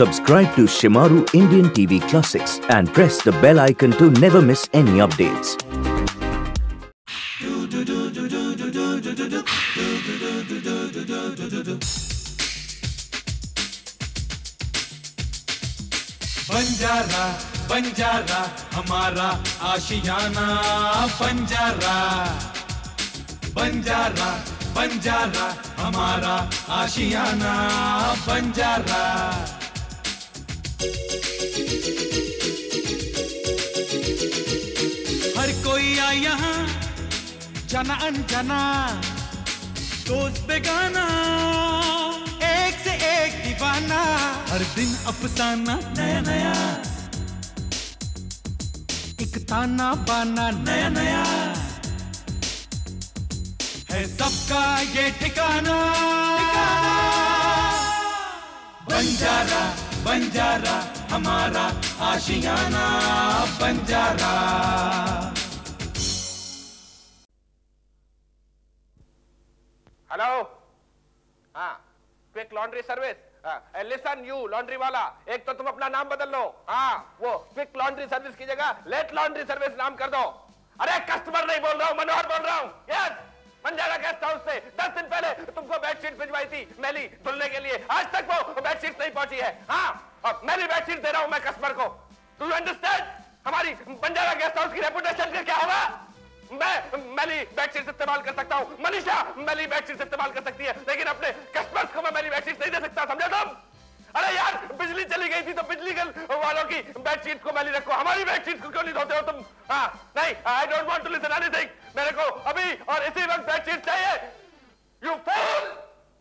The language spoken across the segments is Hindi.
Subscribe to Shemaroo Indian TV Classics and press the bell icon to never miss any updates. Banjara बंजारा हमारा आशियाना, बंजारा बंजारा बंजारा हमारा आशियाना, बंजारा। हर कोई आया यहाँ जाना अनजाना, दोस्त बेगाना, एक से एक दीवाना, हर दिन अफसाना नया नया, एक ताना बाना नया नया, है सबका ये ठिकाना। बंजारा बंजारा हमारा आशियाना, बंजारा। हेलो, हाँ, quick laundry service. Listen you laundry वाला, एक तो तुम अपना नाम बदल लो। हाँ, वो क्विक लॉन्ड्री सर्विस की जगह लेट लॉन्ड्री सर्विस नाम कर दो। अरे कस्टमर नहीं बोल रहा हूँ, मनोहर बोल रहा हूँ। यस, बंजारा गेस्ट हाउस से 10 दिन पहले तुमको बेडशीट भिजवाई थी मैली धुलने के लिए, आज तक वो बेडशीट नहीं पहुंची है। हाँ, मैली बेडशीट दे रहा हूँ मैं कस्टमर को। Do you understand? हमारी बंजारा गेस्ट हाउस की रेपुटेशन क्या होगा? मैं मैली बेडशीट इस्तेमाल कर सकता हूँ, मनीषा मैली बेडशीट इस्तेमाल कर सकती है, लेकिन अपने कस्टमर्स को मैं मैली बेडशीट नहीं दे सकता, समझे तुम? अरे यार, बिजली चली गई थी तो बिजली वालों की बेडशीट को मैली रखो, हमारी बेडशीट को क्यों नहीं धोते हो तुम? हाँ, नहीं, I don't want to listen anything. मेरे को अभी और इसी वक्त बेडशीट चाहिए। यू फूल,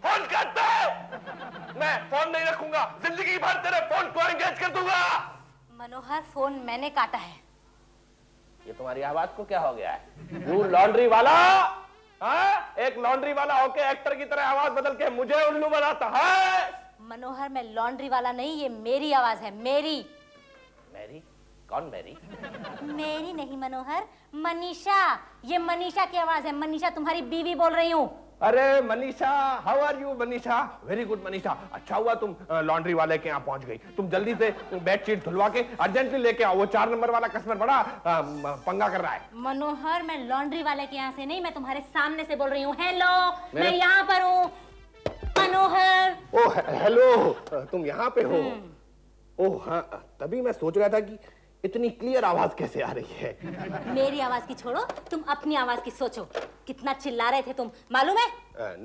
फोन करते हो? मैं फोन नहीं रखूंगा, जिंदगी भर तेरे फोन को एंगेज कर दूंगा। मनोहर, फोन मैंने काटा है। ये तुम्हारी आवाज को क्या हो गया है? यू लॉन्ड्री वाला, हाँ, एक लॉन्ड्री वाला होके एक्टर की तरह आवाज बदल के मुझे उल्लू बनाता है। मनोहर, मैं लॉन्ड्री वाला नहीं, ये मेरी आवाज है, मेरी। मेरी? कौन मेरी? मेरी नहीं मनोहर, मनीषा। ये मनीषा की आवाज है, मनीषा तुम्हारी बीवी बोल रही हूँ। अरे Manisha, how are you Manisha? Very good Manisha, अच्छा हुआ तुम लॉन्ड्री वाले के यहाँ पहुंच गई। तुम जल्दी से बेडशीट धुलवा के अर्जेंटली लेके आओ, वो 4 नंबर वाला कस्टमर बड़ा पंगा कर रहा है। मनोहर, मैं लॉन्ड्री वाले के यहाँ से नहीं, मैं तुम्हारे सामने से बोल रही हूँ। हेलो, मैं यहाँ पर हूँ मनोहर। ओह हेलो, तुम यहाँ पे हो? ओह हाँ, तभी मैं सोच रहा था कि इतनी क्लियर आवाज कैसे आ रही है। मेरी आवाज की छोड़ो, तुम अपनी आवाज की सोचो। कितना चिल्ला रहे थे तुम, मालूम है?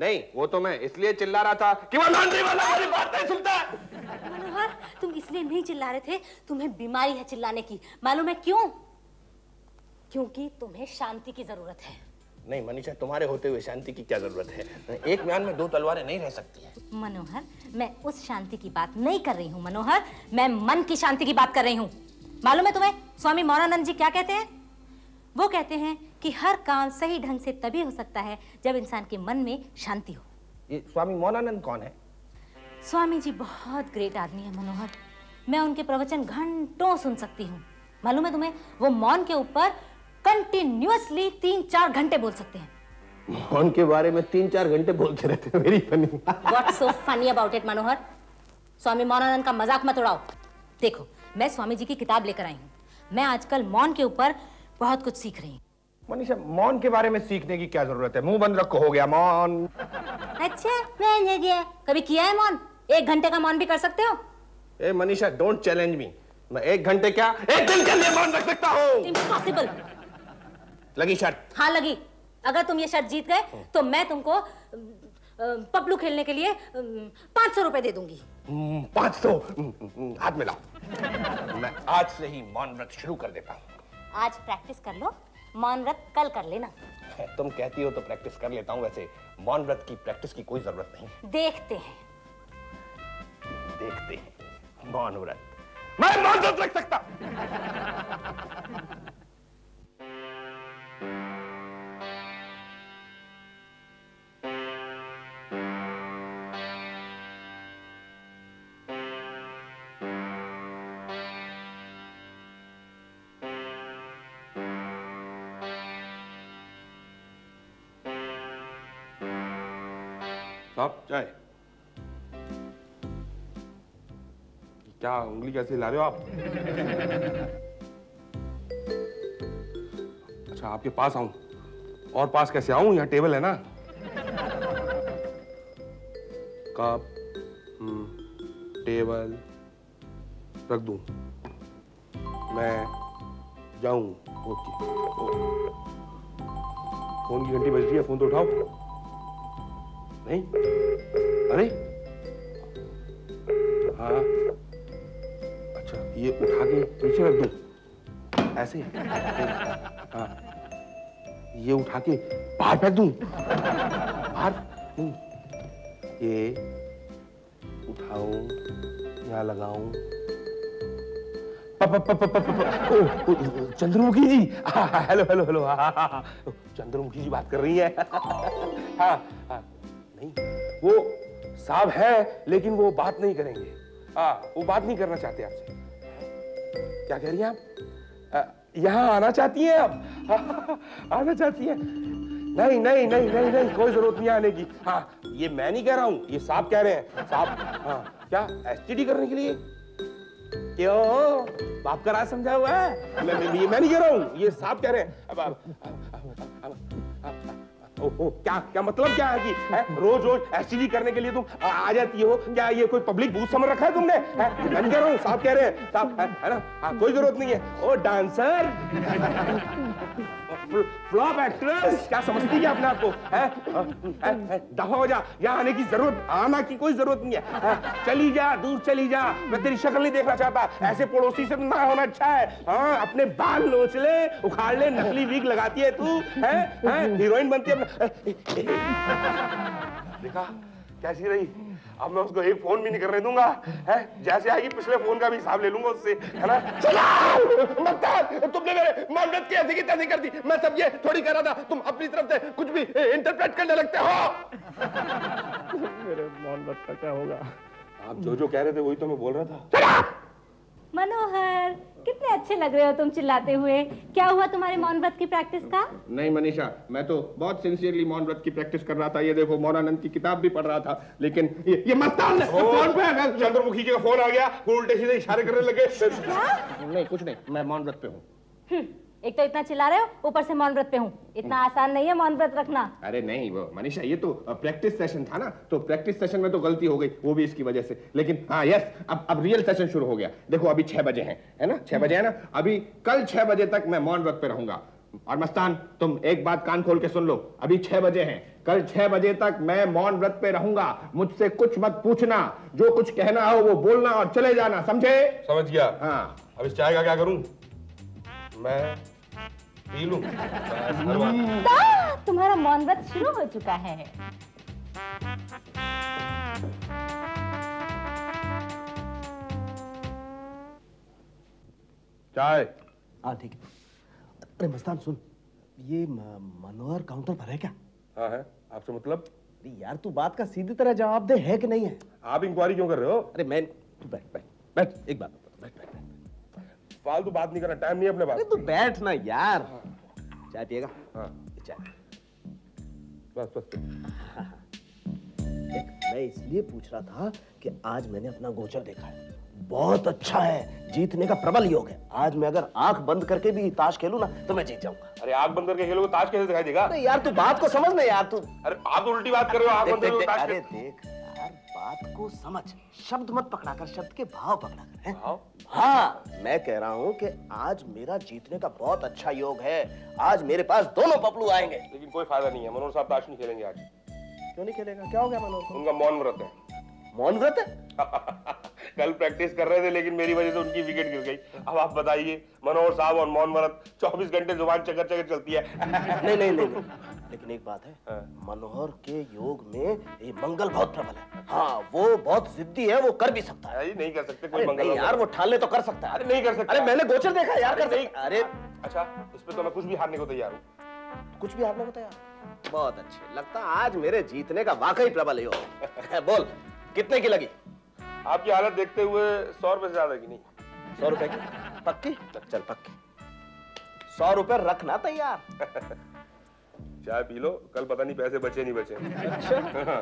नहीं, वो तो मैं इसलिए चिल्ला रहा था कि वो लॉन्ड्री वाला मेरी बात नहीं सुनता। मनोहर, तुम इसलिए नहीं चिल्ला रहे थे, तुम्हें बीमारी है चिल्लाने की, मालूम है क्यों? क्योंकि तुम्हें शांति की जरूरत है। नहीं मनीषा, तुम्हारे होते हुए शांति की क्या जरूरत है? एक म्यान में 2 तलवारें नहीं रह सकती है। मनोहर, मैं उस शांति की बात नहीं कर रही हूँ मनोहर, मैं मन की शांति की बात कर रही हूँ। मालूम है तुम्हें स्वामी मौनानंद जी क्या कहते हैं? वो कहते हैं कि हर काम सही ढंग से तभी हो सकता है जब इंसान के मन में शांति हो। ये स्वामी मौनानंद कौन है? स्वामी जी बहुत ग्रेट आदमी है मनोहर, मैं उनके प्रवचन घंटों सुन सकती हूँ। मालूम है तुम्हें, वो मौन के ऊपर कंटिन्यूअसली 3-4 घंटे बोल सकते हैं। मौन के बारे में 3-4 घंटे बोलते रहते हैं। Very funny. What's so funny about it Manohar? Swami मौनानंद का मजाक मत उड़ाओ। देखो, मैं स्वामी जी की किताब लेकर आई हूँ, मैं आजकल मौन के ऊपर बहुत कुछ सीख रही हूँ। मनीषा, मौन के बारे में सीखने की क्या जरूरत है? मुंह बंद रखो, हो गया मौन। अच्छा, मैं कभी किया है मौन? 1 घंटे का मौन भी कर सकते हो? ए मनीषा, डोंट चैलेंज मी। मैं 1 घंटे क्या, 1 दिन के लिए मौन रख सकता हूँ। इम्पॉसिबल। लगी शर्त? हाँ लगी। अगर तुम ये शर्त जीत गए तो मैं तुमको पपलू खेलने के लिए 500 रुपए दे दूंगी। 500? हाथ में लाओ। मैं आज से ही मौन व्रत शुरू कर देता हूँ। आज प्रैक्टिस कर लो, मौन व्रत कल कर लेना। तुम कहती हो तो प्रैक्टिस कर लेता हूँ, वैसे मौन व्रत की प्रैक्टिस की कोई जरूरत नहीं। देखते हैं मौन व्रत। मैं मौन व्रत रख सकता। क्या उंगली कैसे हिला रहे हो आप? अच्छा आपके पास आऊं? और पास कैसे आऊं? यहाँ टेबल है ना। कप, टेबल रख दूं, मैं जाऊं? ओके। फोन की घंटी बज रही है, फोन तो उठाओ। नहीं, अरे हाँ, अच्छा ये उठा के पीछे रख दूं ऐसे? हाँ, ये उठा के बाहर फेंक दूं? बाहर नहीं, ये उठाऊं, यहाँ लगाऊं। Chandramukhi ji, hello hello hello, Chandramukhi ji बात कर रही है? हाँ हाँ, नहीं वो साहब है लेकिन वो बात नहीं करेंगे। हाँ, वो बात नहीं करना चाहते आपसे। क्या कह रही हैं आप? यहाँ आना चाहती हैं आप? आना चाहती हैं? नहीं नहीं नहीं नहीं नहीं, कोई जरूरत नहीं आने की। हाँ, ये मैं नहीं कह रहा हूँ, ये साहब कह रहे हैं साहब। हाँ, क्या एसटीडी करने के लिए? क्यों, बाप का राज समझा हुआ है? ये मैं नहीं कह रहा हूँ, ये साहब कह रहे हैं। अब ओहो, क्या क्या मतलब क्या है कि रोज रोज एसटीडी करने के लिए तुम आ जाती हो? क्या ये कोई पब्लिक बूथ समझ रखा है तुमने? मैं कह रहा हूँ, साहब कह रहे हैं साहब, है ना? हाँ, कोई जरूरत नहीं है। ओ डांसर, फ्लॉप एक्ट्रेस, क्या समझती है अपने आप को? दफा हो जा, यहाँ आने की जरूरत, आना की कोई जरूरत नहीं है। चली जा, दूर चली जा, मैं तेरी शक्ल नहीं देखना चाहता। ऐसे पड़ोसी से ना होना अच्छा है। हाँ, अपने बाल नोच ले, उखाड़ ले, नकली वीक लगाती है तू, है हीरोइन बनती है। देखा कैसी रही? अब मैं उसको एक फोन भी नहीं करने दूंगा, है? जैसे आएगी पिछले फोन का भी हिसाब ले लूंगा उससे, है ना? चलो मत कर, तुमने मेरे मौन व्रत की ऐसी की तैसी कर दी। मैं सब ये थोड़ी कर रहा था, तुम अपनी तरफ से कुछ भी इंटरप्रेट करने लगते हो। मेरे मौन व्रत का क्या होगा? आप जो जो कह रहे थे वही तो मैं बोल रहा था। मनोहर, कितने अच्छे लग रहे हो तुम चिल्लाते हुए। क्या हुआ तुम्हारे मौन व्रत की प्रैक्टिस का? नहीं मनीषा, मैं तो बहुत सिंसियरली मौन व्रत की प्रैक्टिस कर रहा था। ये देखो, मौनानंद की किताब भी पढ़ रहा था, लेकिन ये मस्तान फोन पे है। चंद्रमुखी जी का फोन आ गया, वो उल्टे सीधे इशारे करने लगे। नहीं कुछ नहीं, मैं मौन व्रत पे हूँ। एक तो इतना चिल्ला रहे हो, ऊपर से मौन व्रत पे हूँ। इतना आसान नहीं है मौन व्रत रखना। अरे नहीं वो मनीषा, ये तो प्रैक्टिस सेशन था ना, तो प्रैक्टिस सेशन में तो गलती हो गई, वो भी इसकी वजह से। लेकिन हाँ यस, अब रियल सेशन शुरू हो गया। देखो अभी 6 बजे हैं, है ना? 6 बजे है ना? अभी कल 6 बजे तक मैं मौन व्रत पे रहूंगा। और मस्तान, तुम एक बात कान खोल के सुन लो, अभी 6 बजे हैं, कल 6 बजे तक मैं मौन व्रत पे रहूंगा। मुझसे कुछ मत पूछना, जो कुछ कहना हो वो बोलना और चले जाना, समझे? समझ गया। हाँ, अब इस चाय का क्या करूँ? मैं पी लूं? तुम्हारा मौन व्रत शुरू हो चुका है। चाय। हाँ ठीक है। अरे मस्तान सुन, ये मनोहर काउंटर पर है क्या? हाँ है। आपसे मतलब? अरे यार तू बात का सीधी तरह जवाब दे, है कि नहीं है? आप इंक्वायरी क्यों कर रहे हो? अरे मैं, तू बैठ बैठ बैठ, एक बात बैठ बैठ, फालतू बात नहीं करना, टाइम नहीं अपने पास। तू बैठ ना यार। चाय पिएगा? हाँ चाय, बस बस। मैं इसलिए पूछ रहा था कि आज मैंने अपना गोचर देखा है, बहुत अच्छा है, जीतने का प्रबल योग है। आज मैं अगर आंख बंद करके भी ताश खेलूं ना तो मैं जीत जाऊंगा। अरे आंख बंद करके खेलोगे, ताश कैसे दिखाई देगा? अरे यार तू बात को समझ ना यार, तू अरे आप उल्टी बात कर रहे हो। बात को समझ, शब्द मत पकड़ा कर, शब्द के भाव पकड़ा कर, है? भाव? हाँ, मैं कह रहा हूँ कि आज मेरा जीतने का बहुत अच्छा योग है। आज मेरे पास दोनों पपलू आएंगे। लेकिन कोई फायदा नहीं है, मनोहर साहब ताश नहीं खेलेंगे आज। क्यों नहीं खेलेगा? क्या हो गया मनोहर? उनका मौन व्रत है। मौन व्रत है? कल प्रैक्टिस कर रहे थे लेकिन मेरी वजह से उनकी विकेट गिर गई। अब आप बताइए, मनोहर साहब और मौन व्रत 24 घंटे जुबान चकर चकर चलती है। नहीं नहीं नहीं, लेकिन एक बात है, मनोहर के योग में ये मंगल बहुत प्रबल है। हाँ वो बहुत जिद्दी है, वो कर भी सकता है। ये नहीं कर सकते कोई मंगल यार, वो ठाले तो कर सकता है। अरे नहीं कर सकता। अरे मैंने गोचर देखा यार, कर सकता। अरे अच्छा, इसमें तो मैं कुछ भी हारने को तैयार हूँ। कुछ भी हारने को तैयार? बहुत अच्छे, लगता आज मेरे जीतने का वाकई प्रबल योग है। बोल कितने की लगी? आपकी हालत देखते हुए 100 रुपए से ज्यादा की नहीं। 100 रुपए की पक्की? चल पक्की, 100 रुपए रखना तैयार। चाय पी लो, कल पता नहीं पैसे बचे नहीं बचे। अच्छा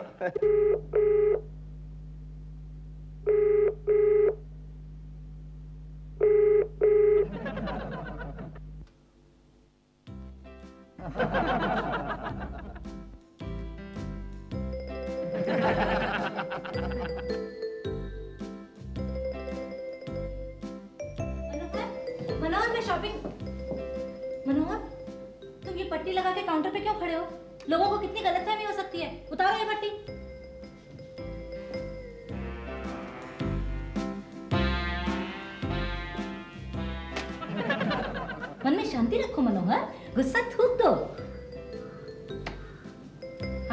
में शॉपिंग। मनोहर, तुम ये पट्टी लगा के काउंटर पे क्यों खड़े हो? लोगों को कितनी गलतफहमी हो सकती है। उतारो ये पट्टी। मन में शांति रखो मनोहर, गुस्सा थूक दो।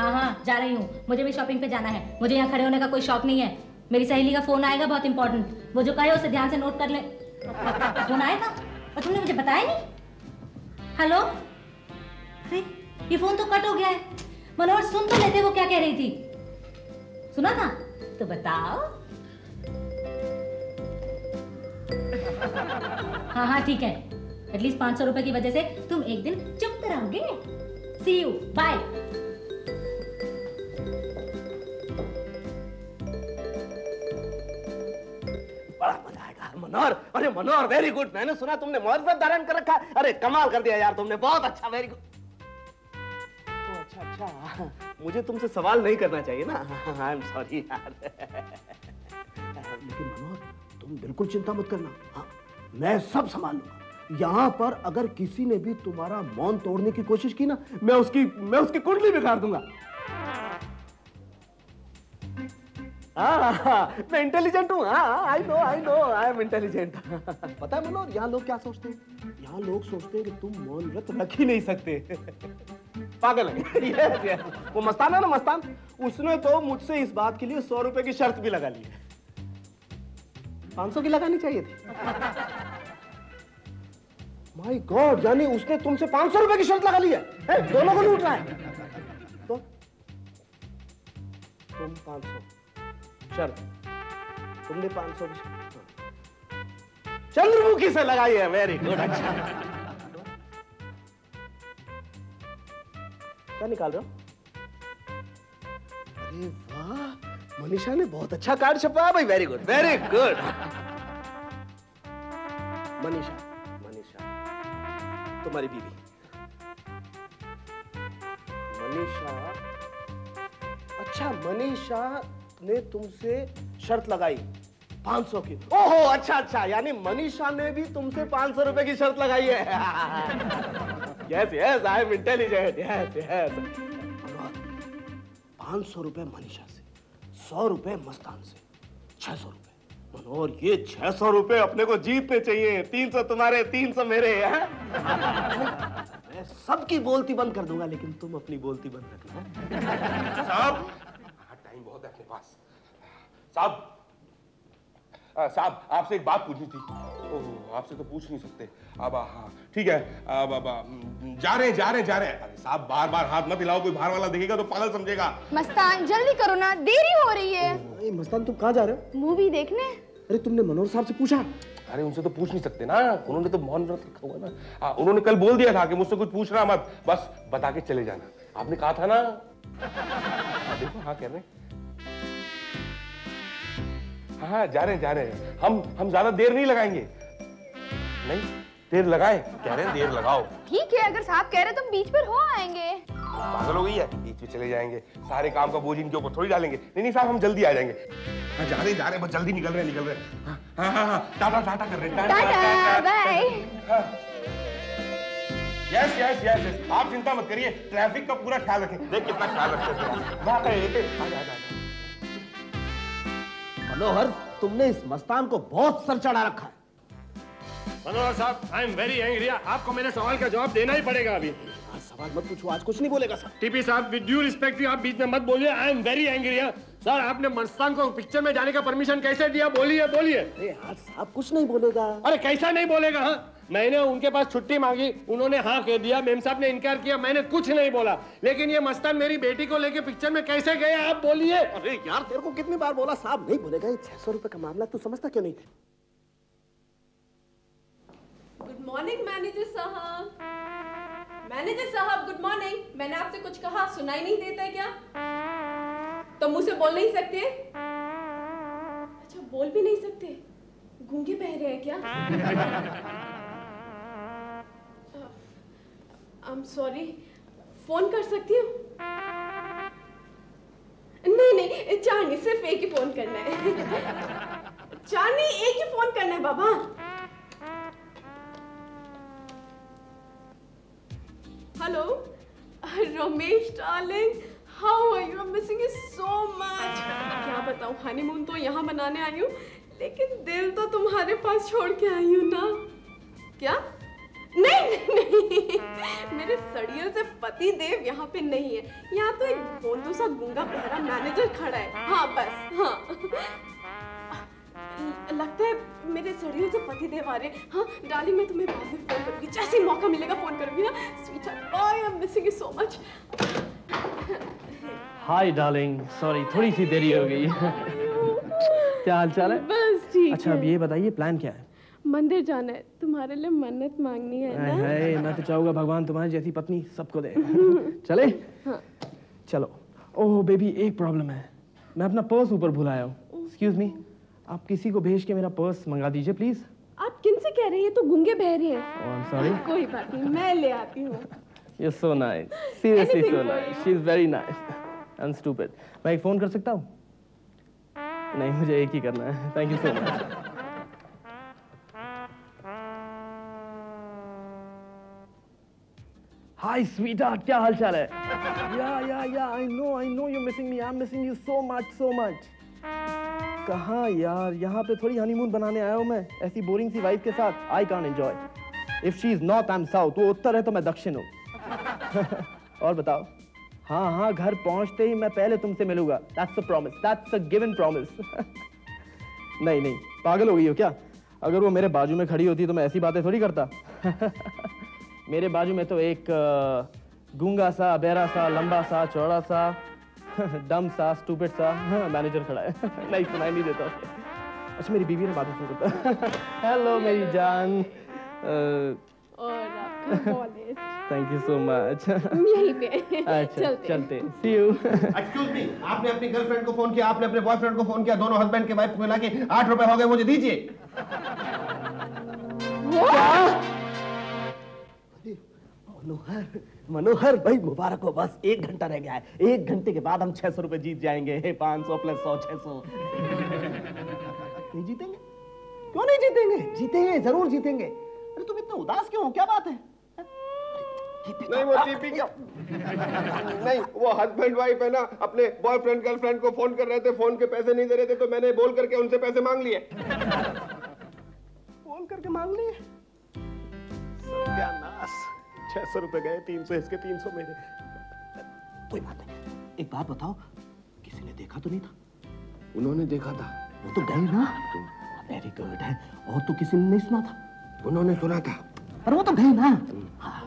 हाँ हाँ जा रही हूँ, मुझे भी शॉपिंग पे जाना है। मुझे यहाँ खड़े होने का कोई शौक नहीं है। मेरी सहेली का फोन आएगा, बहुत इंपॉर्टेंट। वो जो कहे उसे ध्यान से नोट कर ले। फोन आएगा और तुमने मुझे बताया नहीं। हेलो, अरे ये फोन तो कट हो गया है। मनोहर सुन तो लेते वो क्या कह रही थी। सुना था तो बताओ। हाँ हाँ ठीक है। एटलीस्ट 500 रुपए की वजह से तुम एक दिन चुप तो रहोगे। See you bye. बड़ा मजा आएगा मनोहर। अरे मनोहर वेरी गुड। मैंने सुना तुमने मौन व्रत धारण कर रखा। अरे कमाल कर दिया यार तुमने, बहुत अच्छा, वेरी गुड। तो अच्छा, मुझे तुमसे सवाल नहीं करना चाहिए ना। आई एम सॉरी यार। लेकिन मनोहर तुम बिल्कुल चिंता मत करना। हाँ, मैं सब संभाल लूंगा। यहाँ पर अगर किसी ने भी तुम्हारा मौन तोड़ने की कोशिश की ना, मैं उसकी कुंडली बिगाड़ दूंगा। मैं इंटेलिजेंट हूँ। I am intelligent. पता है मनोहर यहाँ लोग क्या सोचते हैं? यहाँ लोग सोचते हैं कि तुम मौन व्रत रख ही नहीं सकते। पागल है। yes. वो मस्तान है ना, मस्तान, उसने तो मुझसे इस बात के लिए 100 रुपए की शर्त भी लगा ली है। 500 की लगानी चाहिए थी। माय गॉड, यानी उसने तुमसे 500 रुपए की शर्त लगा ली है। दोनों को लूट रहा है। तो तुम 500 शर्त, तुमने 500 की शर्त चंद्रमुखी से लगाई है। वेरी गुड, अच्छा। क्या निकाल रहे हो? अरे वाह, मनीषा ने बहुत अच्छा कार्ड छपाया भाई। Very good, very good. Manisha, तुम्हारी बीवी मनीषा। अच्छा, मनीषा ने तुमसे शर्त लगाई 500 की। ओहो, अच्छा, यानी मनीषा ने भी तुमसे 500 रुपए की शर्त लगाई है। Yes, I am intelligent. Yes. 500 रुपए मनीषा से, 100 रुपए मस्तान से, 600 रुपए। मनोहर, ये 600 रुपए अपने को जीतने चाहिए। 300 तुम्हारे, 300 मेरे। मैं सबकी बोलती बंद कर दूंगा, लेकिन तुम अपनी बोलती बंद रखना। साहब, टाइम बहुत है अपने पास। साहब, आपसे एक बात पूछनी थी। ओह, आपसे तो पूछ नहीं सकते अब। हाँ ठीक है, अब जा रहे हैं। अरे साहब, बार-बार हाथ मत हिलाओ, कोई बाहर वाला देखेगा तो पागल समझेगा। मस्तान जल्दी करो ना, देरी हो रही है। मस्तान, तुम कहाँ जा रहे हो? मूवी देखने। अरे तुमने मनोहर साहब से पूछा? अरे उनसे तो पूछ नहीं सकते ना, उन्होंने तो मौन व्रत रखा हुआ ना। उन्होंने कल बोल दिया था कि मुझसे कुछ पूछना मत, बस बता के चले जाना। आपने कहा था ना। देखो, हाँ कह रहे हैं। हाँ, जा रहे हैं। हम ज्यादा देर नहीं लगाएंगे। नहीं, देर लगाएं? कह रहे हैं देर लगाओ। ठीक है, अगर साहब कह रहे हैं तो बीच पर हो आएंगे। पागल हो गई है, बीच में चले जाएंगे? सारे काम का बोझ इनके ऊपर थोड़ी डालेंगे। नहीं साहब, हम जल्दी आ जाएंगे। हाँ, जा रहे हैं, बस जल्दी निकल रहे हैं। हाँ, टाटा कर रहे। यस, आप चिंता मत करिए, ट्रैफिक का पूरा ख्याल रखें। देख कितना ख्याल रखते। मनोहर, तुमने इस मस्तान को बहुत सर चढ़ा रखा है। मनोहर साहब, आई एम वेरी एंग्री। आपको मेरे सवाल का जवाब देना ही पड़ेगा। अभी सवाल मत पूछो, आज कुछ नहीं बोलेगा सर। टीपी साहब, विद ड्यू रिस्पेक्ट, आप बीच में मत बोलिए। I am very angry sir. आपने मस्तान को पिक्चर में जाने का परमिशन कैसे दिया? बोलिए। अरे आज साहब कुछ नहीं बोलेगा। अरे कैसा नहीं बोलेगा? मैंने उनके पास छुट्टी मांगी, उन्होंने हाँ कह दिया। मेम साहब ने इनकार किया, मैंने कुछ नहीं बोला। लेकिन ये मस्तान मेरी बेटी को लेके पिक्चर में कैसे गए, आप बोलिए। अरे यार, तेरे को कितनी बार बोला साहब नहीं बोलेगा। ये 600 रुपए का मामला तू समझता क्यों नहीं? गुड मॉर्निंग मैनेजर साहब, गुड मॉर्निंग। मैंने आपसे कुछ कहा, सुनाई नहीं देता क्या? तो मुझसे बोल नहीं सकते? अच्छा, बोल भी नहीं सकते? गूंगे बह रहे हैं क्या? I'm sorry, फोन कर सकती हूँ? नहीं, चांदनी, सिर्फ एक ही फोन करना है। चांदनी, एक ही फोन करना है बाबा। Ramesh darling, how are you? I am missing you so much. क्या बताऊँ, हनीमून तो यहाँ मनाने आई हूँ लेकिन दिल तो तुम्हारे पास छोड़ के आई हूँ ना। क्या? नहीं नहीं, मेरे सड़ियल से पति देव यहाँ पे नहीं है, यहाँ तो एक बोंदू सा गूंगा पहरा मैनेजर खड़ा है। हाँ बस, हाँ लगता है मेरे सड़ियों से पति देव आ रहे हैं। हाँ डार्लिंग, मैं तुम्हें बाद में फोन करूँगी, जैसे ही मौका मिलेगा फोन करूँगी ना। Sweet I am missing you so much. Hi darling, sorry थोड़ी सी देरी हो गई। क्या हाल चाल है? बस ठीक। अच्छा अब ये बताइए प्लान क्या है? मंदिर जाना है, तुम्हारे लिए मन्नत मांगनी है ना? है, मैं तो चाहूँगा भगवान तुम्हारी जैसी पत्नी सबको दे। चले? हाँ। चलो। ओह बेबी, एक प्रॉब्लम है, मैं अपना पर्स ऊपर भूल आया हूँ। एक्सक्यूज मी, आप किसी को भेज के मेरा पर्स मंगा दीजिए प्लीज। आप किन से कह रहे हैं, तो गूंगे बहरे हैं। Oh I am sorry. कोई बात नहीं, मैं ले आती हूँ। You so nice, seriously so nice, she is very nice and stupid. मैं एक फोन कर सकता हूँ? नहीं, मुझे एक ही करना है। Thank you so much. Hi sweetheart, क्या हाल चाल है? Yeah, I know you're missing me. I'm missing you so much. कहाँ यार, यहाँ पे थोड़ी हनीमून बनाने आया हूँ मैं, ऐसी बोरिंग सी वाइफ के साथ। I can't enjoy. If she is north, I'm south. वो उत्तर है तो मैं दक्षिण हूँ। और बताओ? हाँ, घर पहुँचते ही मैं पहले तुमसे मिलूँगा। That's a promise. That's a given promise. नहीं, पागल हो गई हो क्या? अगर वो मेरे बाजू में खड़ी होती तो मैं ऐसी बातें थोड़ी करता। मेरे बाजू में तो एक गूंगा सा, बहरा सा, लंबा सा, चौड़ा सा, डम सा, स्टूपिड सा मैनेजर खड़ा है। नहीं सुनाई नहीं देता। अच्छा मेरी बीवी ने बातें सुन करता। हेलो मेरी जान। Thank you so much. यहीं पे चलते। सी यू। एक्सक्यूज मी, आपने अपनी गर्लफ्रेंड को फोन किया, आपने अपने बॉयफ्रेंड को फोन किया, दोनों हस्बैंड के वाइफ को मिला के 8 रुपए हो गए, मुझे दीजिए। मनोहर, मनोहर भाई मुबारक हो, बस 1 घंटा रह गया है। 1 घंटे के बाद हम 600 रुपए जीत जाएंगे। 500 + 100 600। नहीं जीतेंगे? क्यों नहीं जीतेंगे? जीतेंगे, जरूर जीतेंगे। अरे तुम इतना उदास क्यों हो, क्या बात है? नहीं वो टीपी क्या? नहीं वो हस्बैंड वाइफ है ना, अपने बॉयफ्रेंड गर्लफ्रेंड को फोन कर रहे थे, फोन के पैसे नहीं दे रहे थे तो मैंने बोल करके उनसे पैसे मांग लिए। बोल करके मांग लिए? सत्यानाश, 600 रुपए गए, 300 इसके, 300 मेरे। कोई बात नहीं, एक बात बताओ, किसी ने देखा तो नहीं था? उन्होंने देखा था। वो तो गए ना। वेरी गुड है। और तो किसी ने नहीं सुना था? उन्होंने सुना था, पर वो तो गए ना। हाँ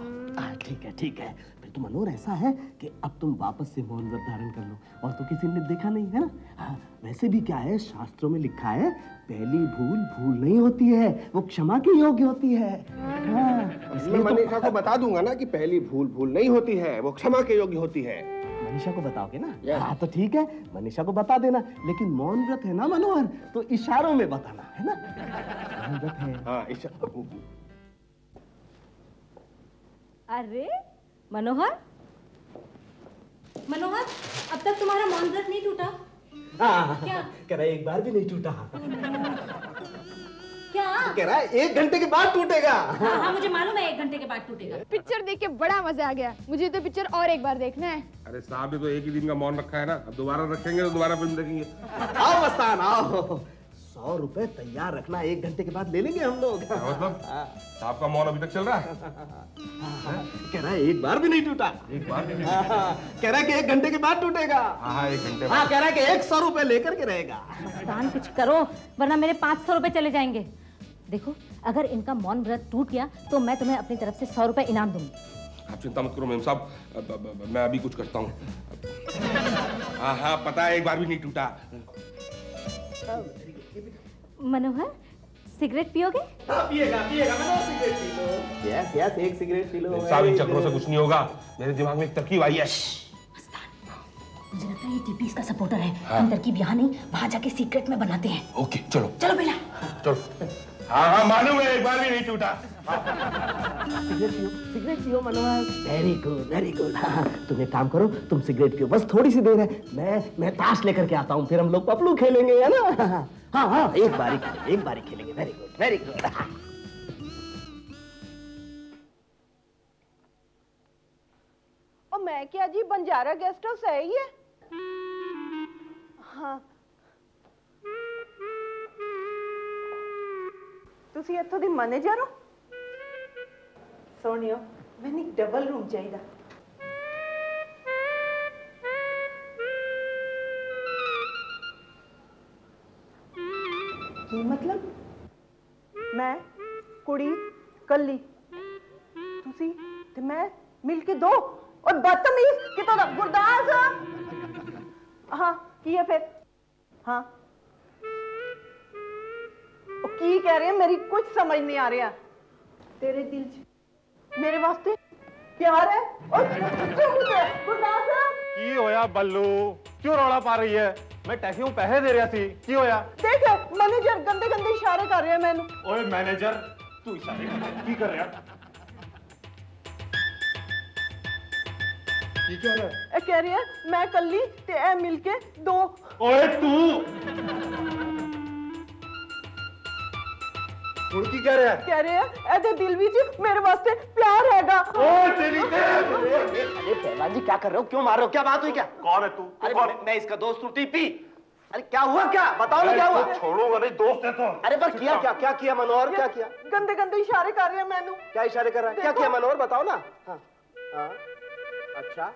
ठीक है। फिर तो मनोहर ऐसा है कि अब तुम वापस से मौन व्रत धारण कर लो, और तो किसी ने देखा नहीं है ना। हाँ वैसे भी क्या है, शास्त्रों में लिखा है पहली भूल नहीं होती है, वो क्षमा के योग्य होती है। हाँ, इसलिए मनीषा को बता दूंगा ना कि पहली भूल नहीं होती है, वो क्षमा के योग्य होती है। मनीषा को बताओगे ना? हाँ तो ठीक है, मनीषा को बता देना, लेकिन मौन व्रत है ना मनोहर, तो इशारों में बताना है ना। मौन व्रत है। हाँ, अरे मनोहर मनोहर, अब तक तुम्हारा मौन व्रत नहीं टूटा? कह रहा है एक बार भी नहीं टूटा। क्या कह रहा है? 1 घंटे के बाद टूटेगा। हाँ, मुझे मालूम है 1 घंटे के बाद टूटेगा। पिक्चर देख के बड़ा मजा आ गया, मुझे तो पिक्चर और एक बार देखना है। अरे साहब ने तो एक ही दिन का मौन रखा है ना, अब दोबारा रखेंगे तो दोबारा फिल्म देखेंगे। आओ मस्तान आओ, 100 रुपए तैयार रखना, 1 घंटे के बाद ले लेंगे हम लोग। मतलब आपका मौन अभी तक चल रहा है? कह रहा है एक बार भी नहीं टूटा। एक बार भी नहीं टूटा। कह रहा है कि 1 घंटे के बाद टूटेगा। हाँ 1 घंटे। हाँ कह रहा है कि 100 रुपए लेकर के रहेगा। मस्तान कुछ करो वरना मेरे 500 रुपए चले जाएंगे। देखो अगर इनका मौन व्रत टूट गया तो मैं तुम्हें अपनी तरफ से 100 रुपए इनाम दूंगी। आप चिंता मत करो मेम साहब, मैं अभी कुछ करता हूँ। हाँ पता है एक बार भी नहीं टूटा। मनोहर सिगरेट पियोगे? पिएगा मनोहर, सिगरेट पी लो। यस, एक सिगरेट पी लो। सारी चक्रों से कुछ नहीं होगा, मेरे दिमाग में एक तरकीब आई है। मुझे लगता है ये टीपीएस का सपोर्टर है। हाँ। हम तरकीब यहाँ नहीं, वहाँ जाके सीक्रेट में बनाते हैं। ओके चलो बेला चलो। हाँ मालूम है एक बार भी नहीं टूटा। सिगरेट पियो मनोहर। Very good. हाँ तुम एक काम करो, तुम सिगरेट पियो, बस थोड़ी सी देर है, मैं ताश लेकर के आता हूँ, फिर हम लोग पपलू खेलेंगे है ना। हाँ एक बारी खेलेंगे। Very good. मैं क्या जी बंजारा गेस्ट हाउस है ये? हाँ तुसी इत्थों दी मैनेजर हो? सोनियो मैनूं इक डबल रूम चाहिए। की मतलब? मैं कुड़ी कली तुसी ते मैं मिलके दो और बदतमीज कितों दा गुरदास। हाँ की है फिर? हाँ की कह रहे हैं मेरी कुछ समझ नहीं आ रहा। तेरे दिल च मेरे वास्ते प्यार है और गुरदास। की होया बल्लू क्यों रौला पा रही है? मैं टैक्सी में पैसे दे रहा सी। की होया? देख मैनेजर गंदे गंदे इशारे कर रहे हैं मैनू। ओए मैनेजर तू इशारे की कर रहा? की कह रहा है? कह रही है मैं कल्ली ते ए मिलके दो। ओए तू की कह रहा है? कह रहे हैं ऐसे दिल भी जी मेरे वास्ते प्यार हैगा। ओ तेरी ये पहलवान जी क्या कर रहे हो? क्यों मार रहे हो? क्या बात हुई? क्या कौन है तू? अरे मैं इसका दोस्त हूँ टीपी। अरे क्या हुआ? क्या बताओ ना क्या हुआ? छोड़ूंगा नहीं दोस्त है तो। अरे पर किया क्या? क्या किया मनोहर? क्या किया? गंदे गंदे इशारे कर रहे हैं मैनू। क्या इशारे कर रहा है? क्या किया मनोहर बताओ ना। अच्छा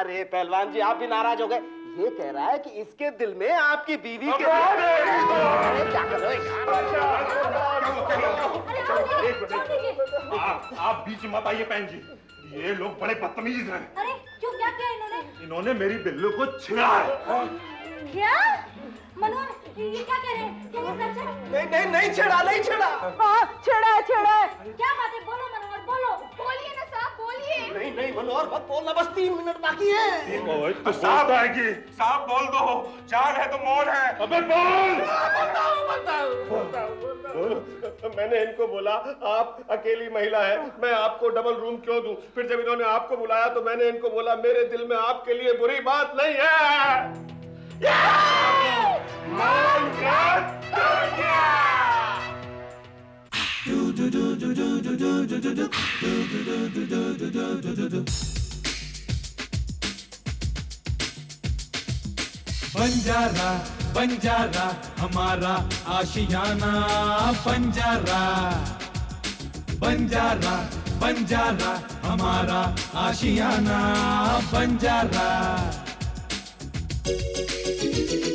अरे पहलवान जी आप भी नाराज हो गए। ये कह रहा है कि इसके दिल में आपकी बीवी के आप बीच मत आइए बहन जी। ये लोग बड़े बदतमीज हैं। अरे क्यों क्या किया इन्होंने? इन्होंने मेरी बिल्लू को छेड़ा है। क्या मनोहर ये क्या कह रहे हैं? क्या ये सच है? नहीं नहीं नहीं छेड़ा नहीं छेड़ा। हाँ छेड़ा है। क्या बात है? बोलो मनोहर बोलो। बोलिए ना साहब बोलिए। नहीं नहीं मनोहर मत बोलना बस 3 मिनट बाकी है। साहब आएगी साहब बोल दो। जान है तो मौन है। अबे बोल बताओ। मैंने इनको बोला आप अकेली महिला है मैं आपको डबल रूम क्यों दूं। फिर जब इन्होंने आपको बुलाया तो मैंने इनको बोला मेरे दिल में आपके लिए बुरी बात नहीं है। मौन व्रत दुनिया। बंजारा बंजारा हमारा आशियाना। बंजारा बंजारा बंजारा हमारा आशियाना। Banjara Thank you.